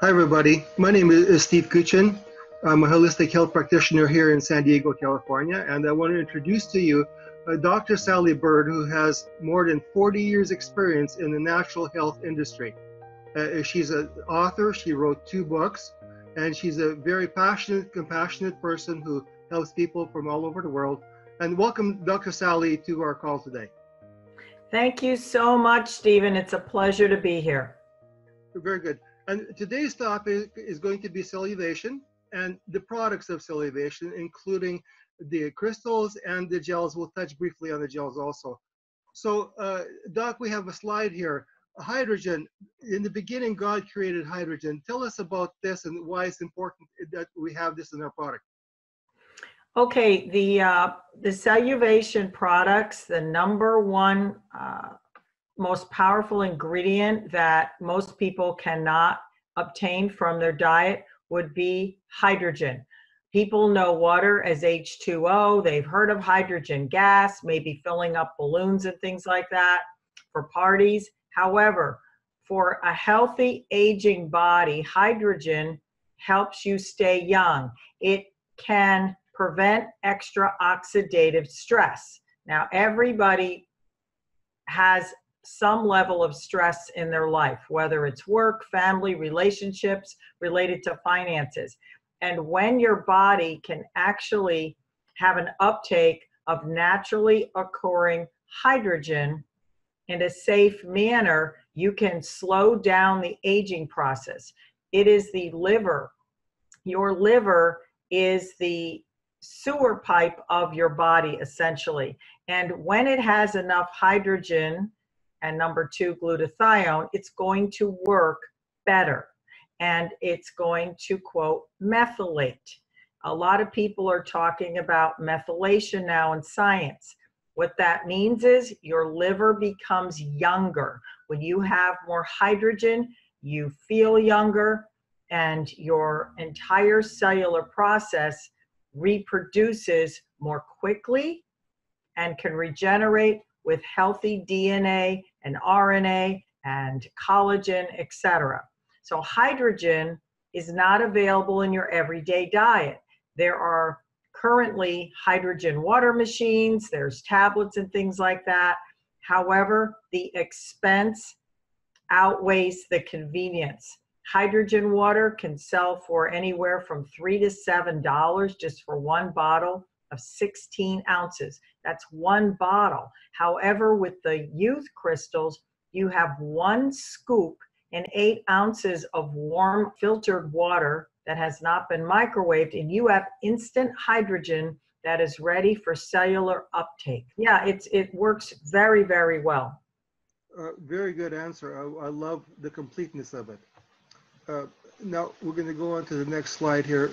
Hi everybody, my name is Steve Kuchin. I'm a holistic health practitioner here in San Diego, California, and I want to introduce to you Dr. Sally Byrd, who has more than 40 years experience in the natural health industry. She's an author, she wrote 2 books, and she's a very passionate, compassionate person who helps people from all over the world. And welcome Dr. Sally to our call today. Thank you so much, Stephen. It's a pleasure to be here. Very good. And today's topic is going to be celluvation and the products of celluvation, including the crystals and the gels. We'll touch briefly on the gels also. So, Doc, we have a slide here. Hydrogen. In the beginning, God created hydrogen. Tell us about this and why it's important that we have this in our product. Okay, the celluvation products, the #1 most powerful ingredient that most people cannot obtain from their diet would be hydrogen. People know water as H2O. They've heard of hydrogen gas, maybe filling up balloons and things like that for parties. However, for a healthy aging body, hydrogen helps you stay young. It can prevent extra oxidative stress. Now, everybody has some level of stress in their life, whether it's work, family, relationships, related to finances. And when your body can actually have an uptake of naturally occurring hydrogen in a safe manner, you can slow down the aging process. It is the liver. Your liver is the sewer pipe of your body, essentially. And when it has enough hydrogen, and #2 glutathione, it's going to work better. And it's going to, quote, methylate. A lot of people are talking about methylation now in science. What that means is your liver becomes younger. When you have more hydrogen, you feel younger, and your entire cellular process reproduces more quickly and can regenerate with healthy DNA and RNA and collagen, etc. So hydrogen is not available in your everyday diet. There are currently hydrogen water machines, there's tablets and things like that. However, the expense outweighs the convenience. Hydrogen water can sell for anywhere from $3 to $7 just for 1 bottle of 16 ounces. That's 1 bottle. However, with the youth crystals, you have 1 scoop and 8 ounces of warm filtered water that has not been microwaved, and you have instant hydrogen that is ready for cellular uptake. Yeah, it works very, very well. Very good answer. I love the completeness of it. Now we're going to go on to the next slide here.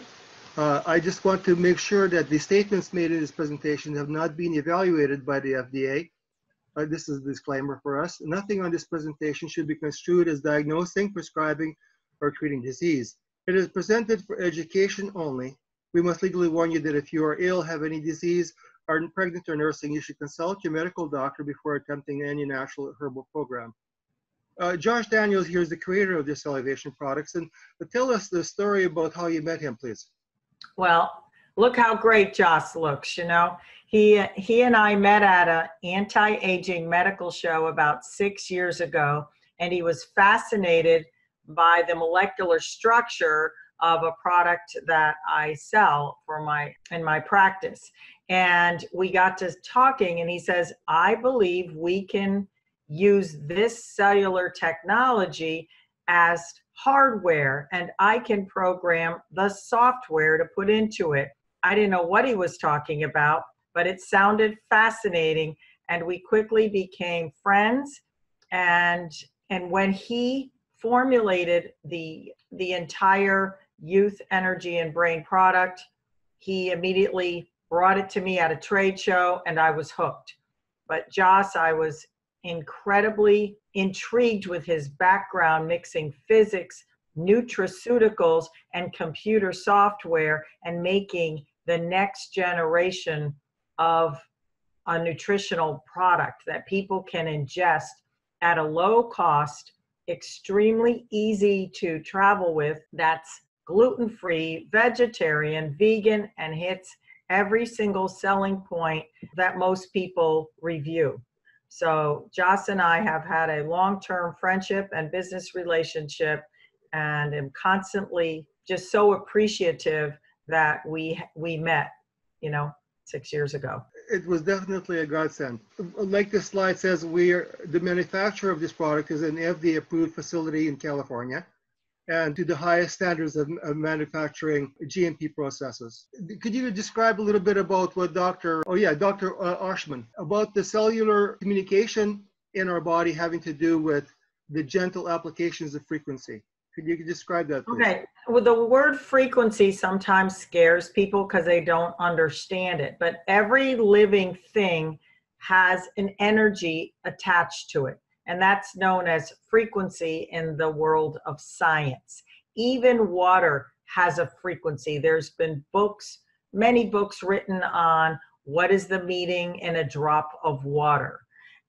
I just want to make sure that the statements made in this presentation have not been evaluated by the FDA. This is a disclaimer for us. Nothing on this presentation should be construed as diagnosing, prescribing, or treating disease. It is presented for education only. We must legally warn you that if you are ill, have any disease, are pregnant or nursing, you should consult your medical doctor before attempting any natural herbal program. Jos Daniel here is the creator of the celluvation products, and tell us the story about how you met him, please. Well, look how great Jos looks, you know. He and I met at an anti-aging medical show about 6 years ago, and he was fascinated by the molecular structure of a product that I sell for in my practice. And we got to talking, and he says, I believe we can use this cellular technology as hardware, and I can program the software to put into it. I didn't know what he was talking about, but it sounded fascinating, and we quickly became friends. And when he formulated the entire youth energy and brain product, he immediately brought it to me at a trade show, and I was hooked. But Jos, I was incredibly intrigued with his background mixing physics, nutraceuticals, and computer software, and making the next generation of a nutritional product that people can ingest at a low cost extremely easy to travel with, that's gluten-free, vegetarian, vegan, and hits every single selling point that most people review. So Jos and I have had a long-term friendship and business relationship, and am constantly just so appreciative that we met, 6 years ago. It was definitely a godsend. Like the slide says, the manufacturer of this product is an FDA-approved facility in California, and to the highest standards of manufacturing GMP processes. Could you describe a little bit about what Dr. Arshman, about the cellular communication in our body having to do with the gentle applications of frequency? Could you describe that, please? Okay. Well, the word frequency sometimes scares people because they don't understand it, but every living thing has an energy attached to it. And that's known as frequency in the world of science. Even water has a frequency. There's been books, many books written on what is the meaning in a drop of water.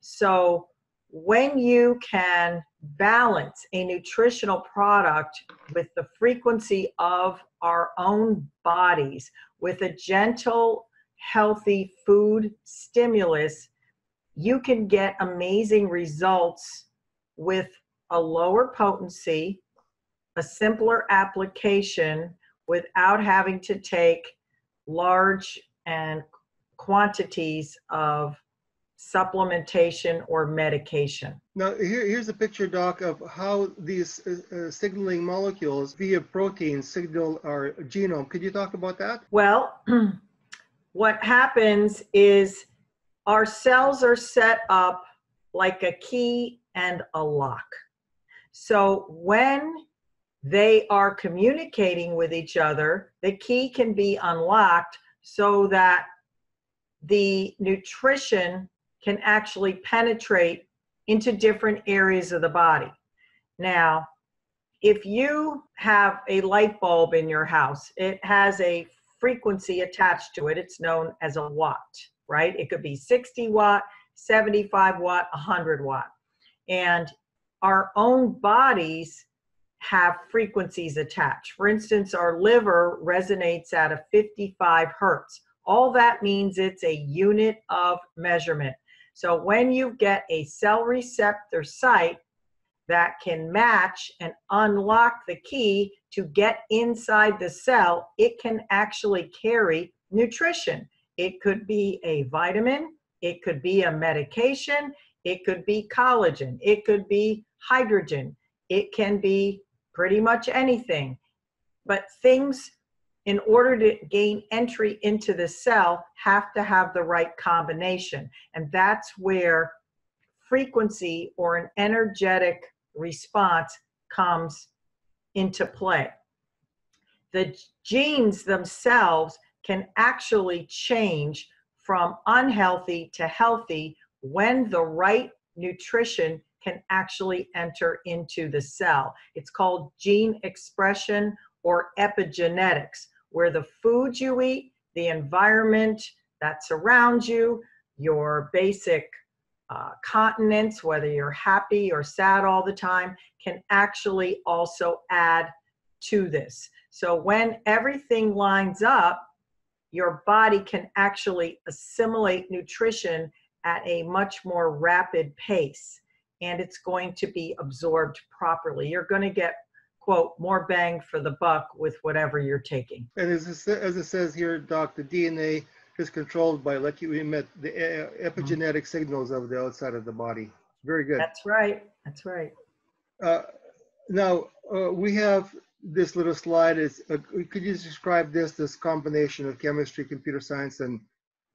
So when you can balance a nutritional product with the frequency of our own bodies, with a gentle, healthy food stimulus, you can get amazing results with a lower potency, a simpler application, without having to take large and quantities of supplementation or medication. Now, here's a picture, Doc, of how these signaling molecules via protein signal our genome. Could you talk about that? Well, what happens is our cells are set up like a key and a lock. So when they are communicating with each other, the key can be unlocked so that the nutrition can actually penetrate into different areas of the body. Now, if you have a light bulb in your house, it has a frequency attached to it. It's known as a watt, right? It could be 60 watt, 75 watt, 100 watt. And our own bodies have frequencies attached. For instance, our liver resonates at a 55 hertz. All that means it's a unit of measurement. So when you get a cell receptor site that can match and unlock the key to get inside the cell, it can actually carry nutrition. It could be a vitamin, it could be a medication, it could be collagen, it could be hydrogen, it can be pretty much anything. But things, in order to gain entry into the cell, have to have the right combination. And that's where frequency or an energetic response comes into play. The genes themselves can actually change from unhealthy to healthy when the right nutrition can actually enter into the cell. It's called gene expression or epigenetics, where the food you eat, the environment that surrounds you, your basic continence, whether you're happy or sad all the time, can actually also add to this. So when everything lines up, your body can actually assimilate nutrition at a much more rapid pace, and it's going to be absorbed properly. You're going to get, quote, more bang for the buck with whatever you're taking. And as it says here, Doc, the DNA is controlled by, like you emit, the epigenetic signals of the outside of the body. Very good. That's right. That's right. Now, we have this little slide. Could you describe this combination of chemistry, computer science, and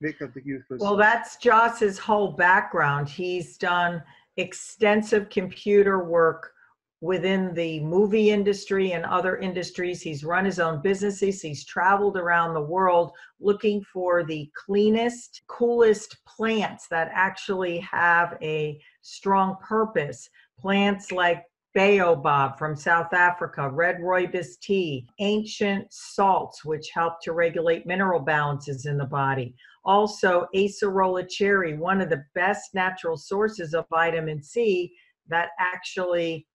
makeup that you use? Well, that's Jos's whole background. He's done extensive computer work within the movie industry and other industries. He's run his own businesses. He's traveled around the world looking for the cleanest, coolest plants that actually have a strong purpose. Plants like Baobab from South Africa, red rooibos tea, ancient salts, which help to regulate mineral balances in the body. Also, acerola cherry, one of the best natural sources of vitamin C that actually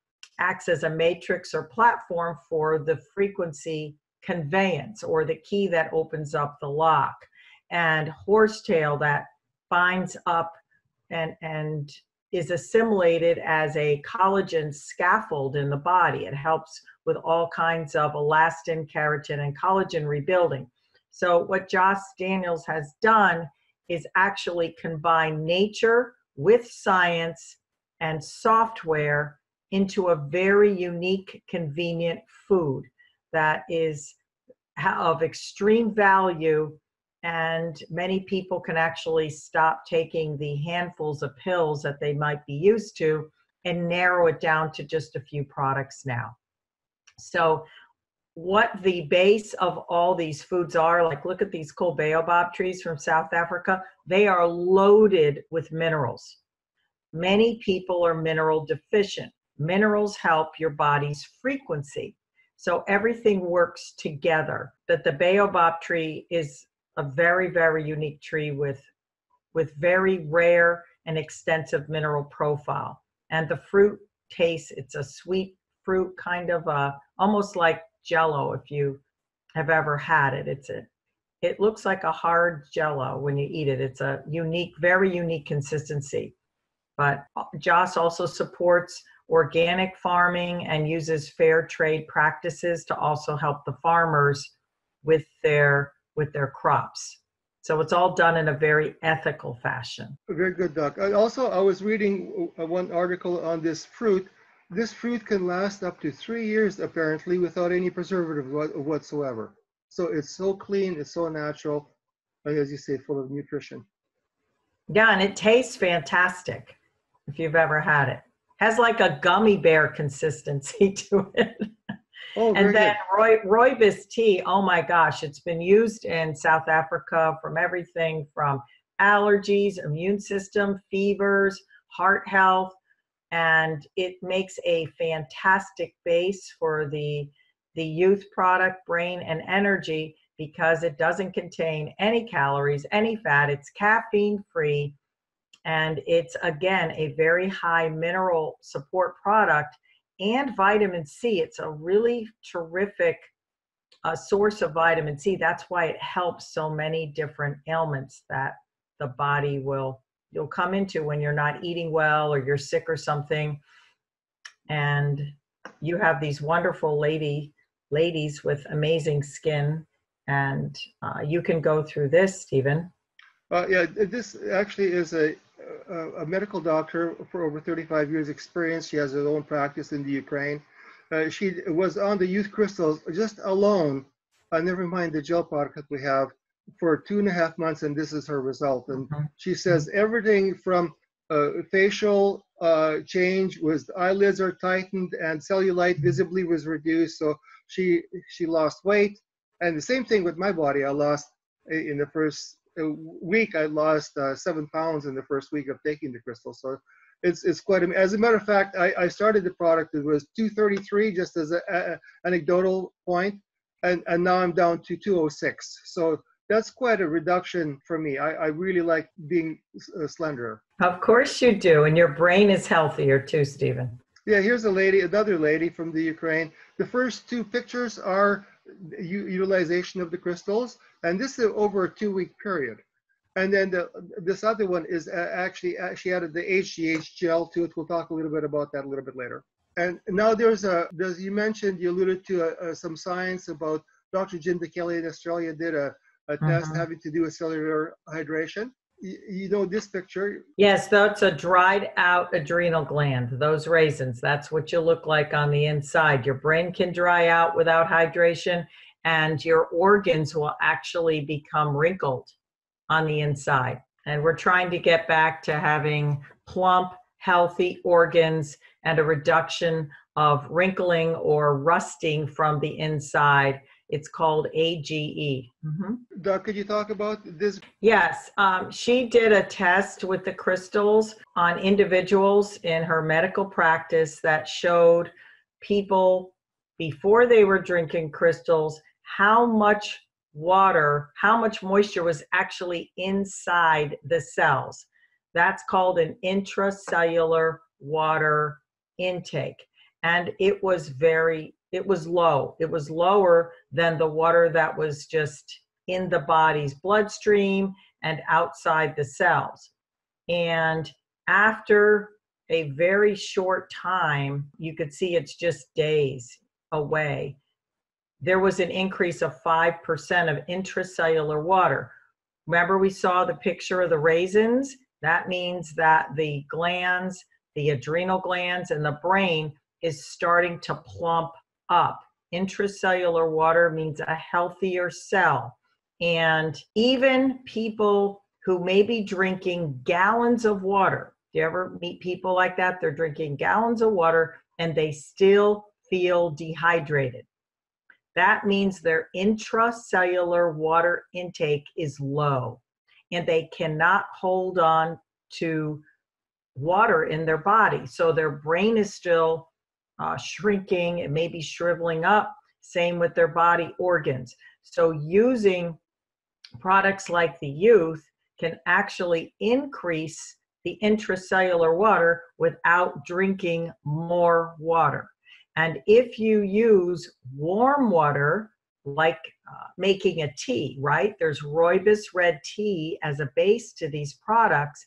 acts as a matrix or platform for the frequency conveyance, or the key that opens up the lock, and horsetail that binds up and is assimilated as a collagen scaffold in the body. It helps with all kinds of elastin, keratin, and collagen rebuilding. So what Jos Daniels has done is actually combine nature with science and software into a very unique, convenient food that is of extreme value, and many people can actually stop taking the handfuls of pills that they might be used to and narrow it down to just a few products now. So what the base of all these foods are, like look at these cool baobab trees from South Africa, they are loaded with minerals. Many people are mineral deficient. Minerals help your body's frequency. So everything works together. That the baobab tree is a very, very unique tree with very rare and extensive mineral profile. And the fruit tastes, it's a sweet fruit, kind of a, almost like Jello if you have ever had it. It looks like a hard Jello when you eat it. It's a unique, very unique consistency. But Jos also supports organic farming and uses fair trade practices to also help the farmers with their crops. So it's all done in a very ethical fashion. Very good, Doc. Also, I was reading one article on this fruit. This fruit can last up to 3 years, apparently, without any preservative whatsoever. So it's so clean, it's so natural, and as you say, full of nutrition. Yeah, and it tastes fantastic if you've ever had it. Has like a gummy bear consistency to it. Oh, and then rooibos tea, oh my gosh, it's been used in South Africa from everything from allergies, immune system, fevers, heart health, and it makes a fantastic base for the youth product, brain and energy, because it doesn't contain any calories, any fat, it's caffeine free, and it's again a very high mineral support product. And vitamin C, it's a really terrific source of vitamin C. That's why it helps so many different ailments that the body you'll come into when you're not eating well or you're sick or something. And you have these wonderful ladies with amazing skin, and you can go through this, Stephen. Yeah, this actually is a medical doctor for over 35 years experience. She has her own practice in the Ukraine. She was on the youth crystals just alone, never mind the gel product that we have, for 2.5 months, and this is her result. And she says everything from facial change was eyelids are tightened and cellulite visibly was reduced. So she lost weight, and the same thing with my body. I lost in the first week, I lost 7 pounds in the first week of taking the crystal. So it's quite, as a matter of fact, I started the product, it was 233, just as an anecdotal point, and now I'm down to 206. So that's quite a reduction for me. I really like being slenderer. Of course you do, and your brain is healthier too, Stephen. Yeah, here's another lady from the Ukraine. The first two pictures are utilization of the crystals, and this is over a 2-week period. And then this other one is actually, she added the HGH gel to it. We'll talk a little bit about that a little bit later. And now there's you mentioned, you alluded to some science about Dr. Jim Kelly in Australia did a test having to do with cellular hydration. You know this picture? Yes, that's a dried out adrenal gland, those raisins. That's what you look like on the inside. Your brain can dry out without hydration, and your organs will actually become wrinkled on the inside. And we're trying to get back to having plump, healthy organs and a reduction of wrinkling or rusting from the inside. It's called AGE. Doc, could you talk about this? Yes, she did a test with the crystals on individuals in her medical practice that showed people before they were drinking crystals how much water, how much moisture was actually inside the cells. That's called an intracellular water intake. and it was very, it was low. It was lower than the water that was just in the body's bloodstream and outside the cells. And after a very short time, you could see it's just days away, there was an increase of 5% of intracellular water. Remember, we saw the picture of the raisins? That means that the glands, the adrenal glands and the brain is starting to plump up. Intracellular water means a healthier cell. And even people who may be drinking gallons of water, do you ever meet people like that? They're drinking gallons of water and they still feel dehydrated. That means their intracellular water intake is low and they cannot hold on to water in their body. So their brain is still shrinking, it may be shriveling up, same with their body organs. So using products like the Youth can actually increase the intracellular water without drinking more water. And if you use warm water, like making a tea, right? There's rooibos red tea as a base to these products.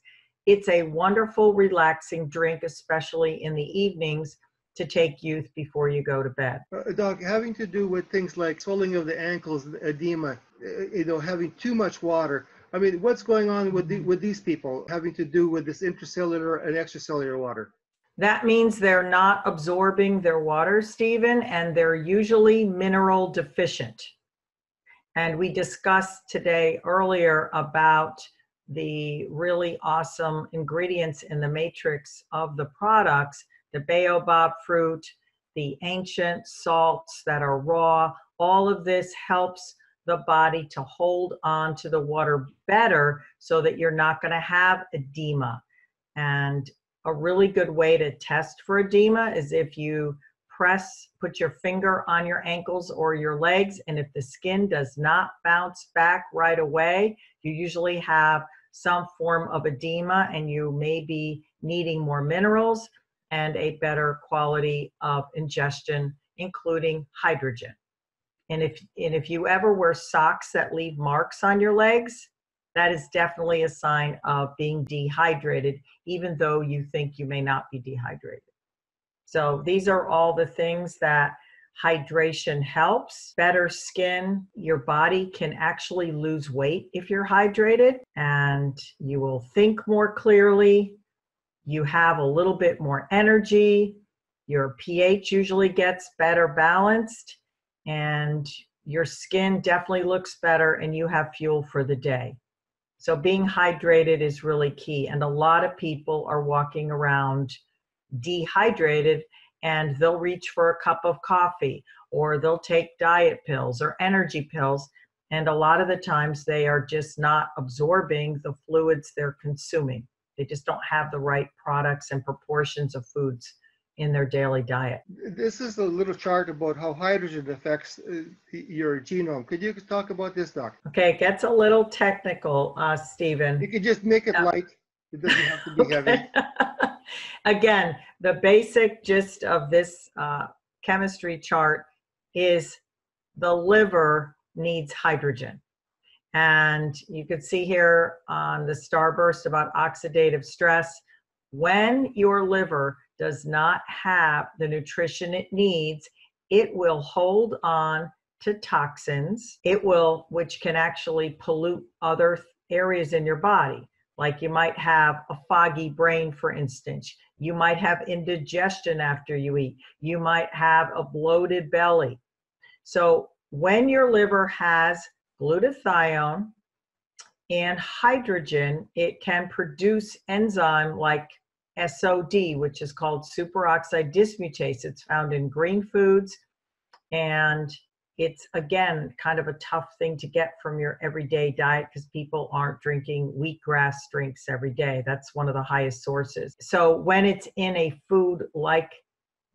It's a wonderful, relaxing drink, especially in the evenings, to take Youth before you go to bed. Doc, having to do with things like swelling of the ankles, edema, you know, having too much water. I mean, what's going on with these people having to do with this intracellular and extracellular water? That means they're not absorbing their water, Stephen, and they're usually mineral deficient. And we discussed today earlier about the really awesome ingredients in the matrix of the products, the baobab fruit, the ancient salts that are raw. All of this helps the body to hold on to the water better so that you're not going to have edema. And a really good way to test for edema is if you press, put your finger on your ankles or your legs, and if the skin does not bounce back right away, you usually have some form of edema and you may be needing more minerals and a better quality of ingestion, including hydrogen. And if you ever wear socks that leave marks on your legs, that is definitely a sign of being dehydrated, even though you think you may not be dehydrated. So these are all the things that hydration helps. Better skin, your body can actually lose weight if you're hydrated, and you will think more clearly. You have a little bit more energy. Your pH usually gets better balanced, and your skin definitely looks better, and you have fuel for the day. So being hydrated is really key. And a lot of people are walking around dehydrated, and they'll reach for a cup of coffee, or they'll take diet pills or energy pills. And a lot of the times they are just not absorbing the fluids they're consuming. They just don't have the right products and proportions of foods in their daily diet. This is a little chart about how hydrogen affects your genome. Could you talk about this, Doc? Okay, it gets a little technical, Stephen. You could just make it light. It doesn't have to be heavy. Again, the basic gist of this chemistry chart is the liver needs hydrogen. And you could see here on the starburst about oxidative stress, when your liver does not have the nutrition it needs, it will hold on to toxins, which can actually pollute other areas in your body. Like you might have a foggy brain, for instance. You might have indigestion after you eat. You might have a bloated belly. So when your liver has glutathione and hydrogen, it can produce enzyme like SOD, which is called superoxide dismutase. It's found in green foods, and it's, again, kind of a tough thing to get from your everyday diet because people aren't drinking wheatgrass drinks every day. That's one of the highest sources. So when it's in a food like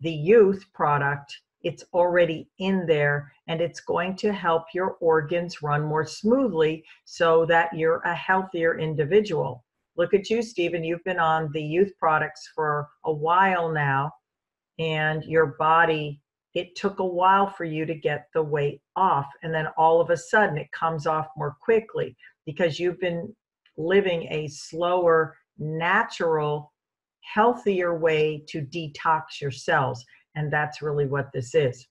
the Youth product, it's already in there, and it's going to help your organs run more smoothly so that you're a healthier individual. Look at you, Stephen. You've been on the Youth products for a while now, and your body, it took a while for you to get the weight off. And then all of a sudden it comes off more quickly because you've been living a slower, natural, healthier way to detox your cells. And that's really what this is.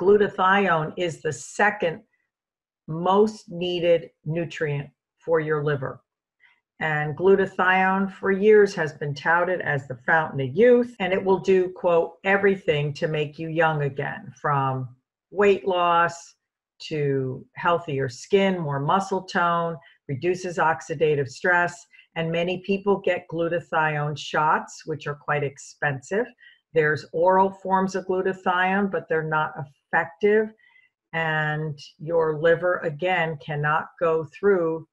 Glutathione is the second most needed nutrient for your liver. And glutathione for years has been touted as the fountain of youth, and it will do, quote, everything to make you young again, from weight loss to healthier skin, more muscle tone, reduces oxidative stress. And many people get glutathione shots, which are quite expensive. There's oral forms of glutathione, but they're not effective. And your liver, again, cannot go through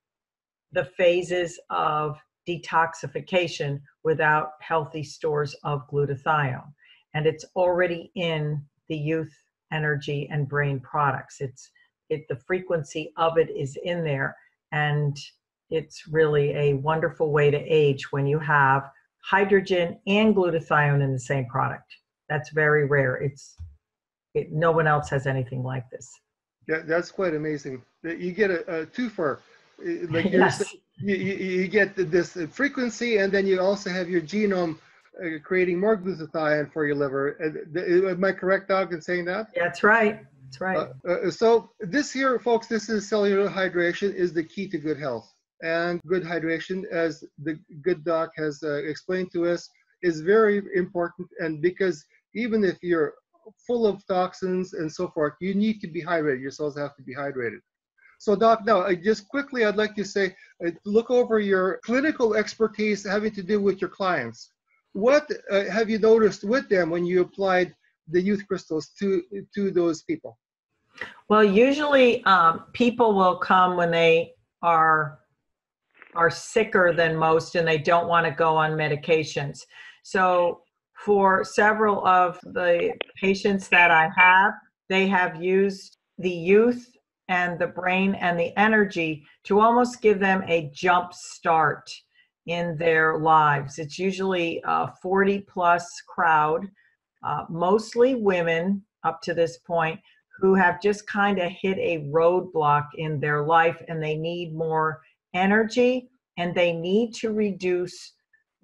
the phases of detoxification without healthy stores of glutathione. And it's already in the youth energy and brain products. The frequency of it is in there. And it's really a wonderful way to age when you have hydrogen and glutathione in the same product. That's very rare. No one else has anything like this. Yeah, that's quite amazing. You get a twofer. Like yes. You get this frequency, and then you also have your genome creating more glutathione for your liver. Am I correct, Doc, in saying that? That's right. That's right. So this here, folks, this is cellular hydration is the key to good health. And good hydration, as the good doc has explained to us, is very important. And because even if you're full of toxins and so forth, you need to be hydrated. Your cells have to be hydrated. So Doc, now just quickly, I'd like to say, look over your clinical expertise having to do with your clients. What have you noticed with them when you applied the youth crystals to those people? Well, usually people will come when they are sicker than most and they don't want to go on medications. So for several of the patients that I have, they have used the youth and the brain and the energy to almost give them a jump start in their lives. It's usually a 40-plus crowd, mostly women up to this point, who have just kind of hit a roadblock in their life and they need more energy and they need to reduce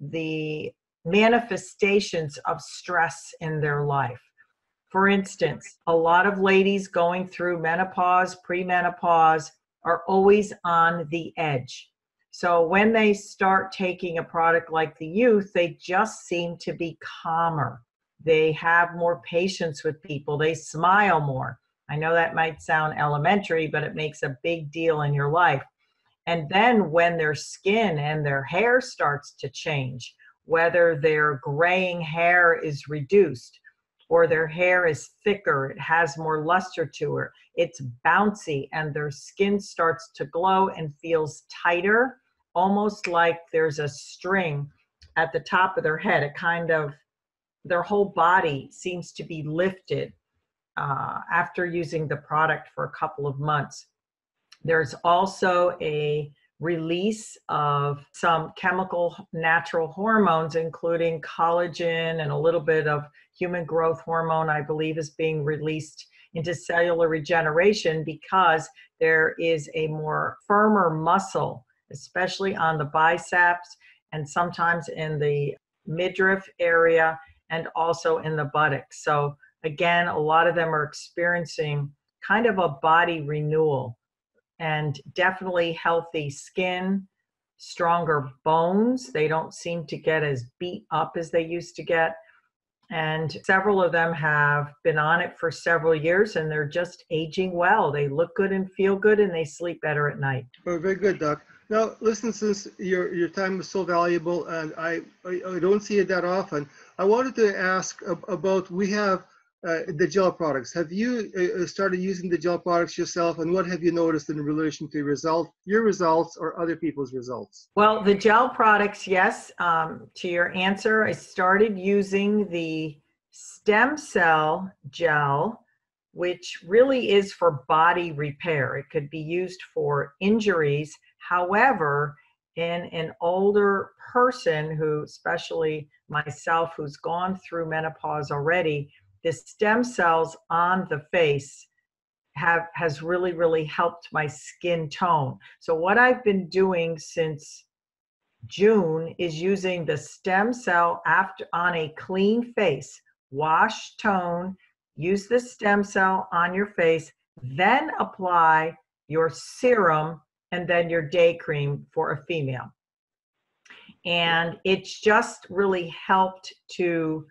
the manifestations of stress in their life. For instance, a lot of ladies going through menopause, premenopause, are always on the edge. So when they start taking a product like the youth, they just seem to be calmer. They have more patience with people. They smile more. I know that might sound elementary, but it makes a big deal in your life. And then when their skin and their hair starts to change, whether their graying hair is reduced, or their hair is thicker, it has more luster to it, it's bouncy, and their skin starts to glow and feels tighter, almost like there's a string at the top of their head. It kind of, their whole body seems to be lifted after using the product for a couple of months. There's also a release of some chemical natural hormones, including collagen and a little bit of human growth hormone, I believe, is being released into cellular regeneration because there is a more firmer muscle, especially on the biceps and sometimes in the midriff area and also in the buttocks. So again, a lot of them are experiencing kind of a body renewal and definitely healthy skin, stronger bones. They don't seem to get as beat up as they used to get. And several of them have been on it for several years, and they're just aging well. They look good and feel good, and they sleep better at night. Oh, very good, Doc. Now, listen, since your time is so valuable, and I don't see it that often, I wanted to ask about, we have the gel products. Have you started using the gel products yourself, and what have you noticed in relation to your results or other people's results? Well, the gel products, yes. To your answer, I started using the stem cell gel, which really is for body repair. It could be used for injuries. However, in an older person who, especially myself, who's gone through menopause already, the stem cells on the face has really, really helped my skin tone. So what I've been doing since June is using the stem cell after on a clean face, wash, tone, use the stem cell on your face, then apply your serum and then your day cream for a female. And it's just really helped to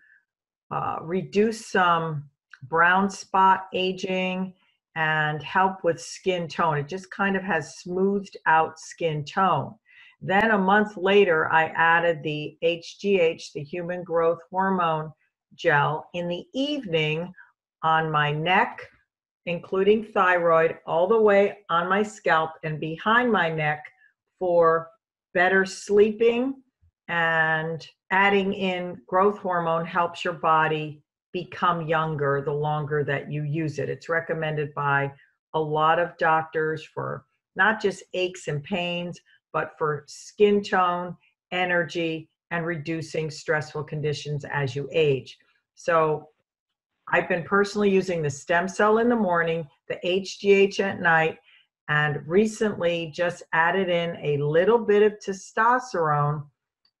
reduce some brown spot aging and help with skin tone. It just kind of has smoothed out skin tone. Then a month later, I added the HGH, the human growth hormone gel, in the evening on my neck, including thyroid, all the way on my scalp and behind my neck for better sleeping. And adding in growth hormone helps your body become younger the longer that you use it. It's recommended by a lot of doctors for not just aches and pains, but for skin tone, energy, and reducing stressful conditions as you age. So I've been personally using the stem cell in the morning, the HGH at night, and recently just added in a little bit of testosterone,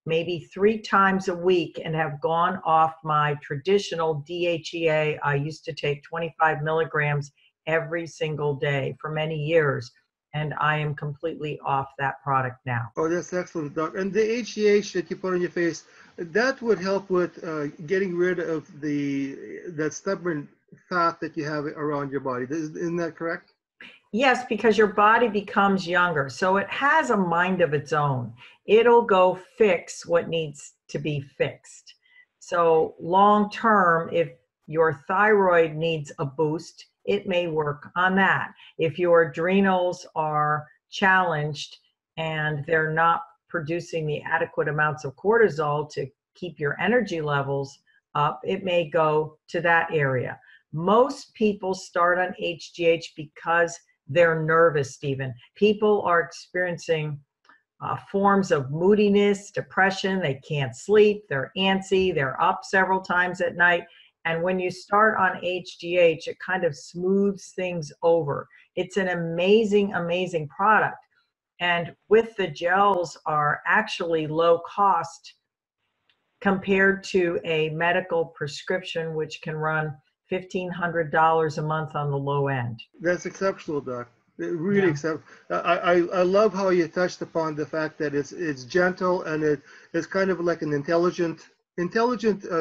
maybe 3 times a week, and have gone off my traditional DHEA. I used to take 25 milligrams every single day for many years, and I am completely off that product now. Oh, that's excellent, Doc. And the HGH that you put on your face, that would help with getting rid of that stubborn fat that you have around your body. Isn't that correct? Yes, because your body becomes younger. So it has a mind of its own. It'll go fix what needs to be fixed. So long term, if your thyroid needs a boost, it may work on that. If your adrenals are challenged and they're not producing the adequate amounts of cortisol to keep your energy levels up, it may go to that area. Most people start on HGH because they're nervous, Stephen. People are experiencing forms of moodiness, depression, they can't sleep, they're antsy, they're up several times at night. And when you start on HGH, it kind of smooths things over. It's an amazing, amazing product. And with the gels are actually low cost compared to a medical prescription, which can run $1,500 a month on the low end. That's exceptional, Doc. Really, yeah. Except I love how you touched upon the fact that it's gentle and it's kind of like an intelligent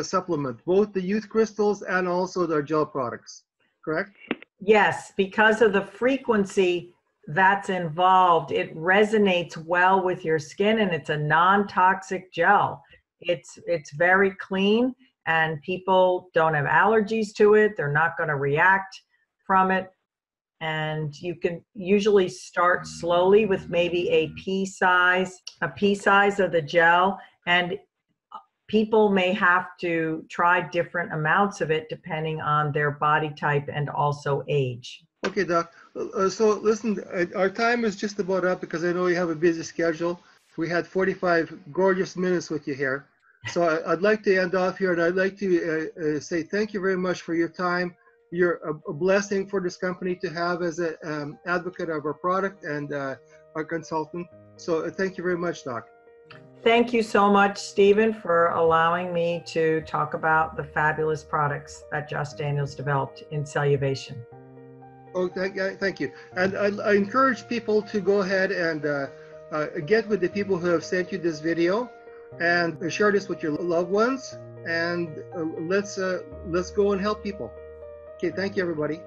supplement, both the youth crystals and also their gel products, correct? Yes, because of the frequency that's involved, it resonates well with your skin, and it's a non-toxic gel. It's very clean, and people don't have allergies to it. They're not going to react from it. And you can usually start slowly with maybe a pea size of the gel, and people may have to try different amounts of it depending on their body type and also age. Okay, Doc. So listen, our time is just about up because I know you have a busy schedule. We had 45 gorgeous minutes with you here. So I'd like to end off here, and I'd like to say thank you very much for your time. You're a blessing for this company to have as an advocate of our product and our consultant. So thank you very much, Doc. Thank you so much, Stephen, for allowing me to talk about the fabulous products that Jos Daniel's developed in Celluvation. Oh, thank you. And I encourage people to go ahead and get with the people who have sent you this video and share this with your loved ones. And let's go and help people. Okay, thank you, everybody.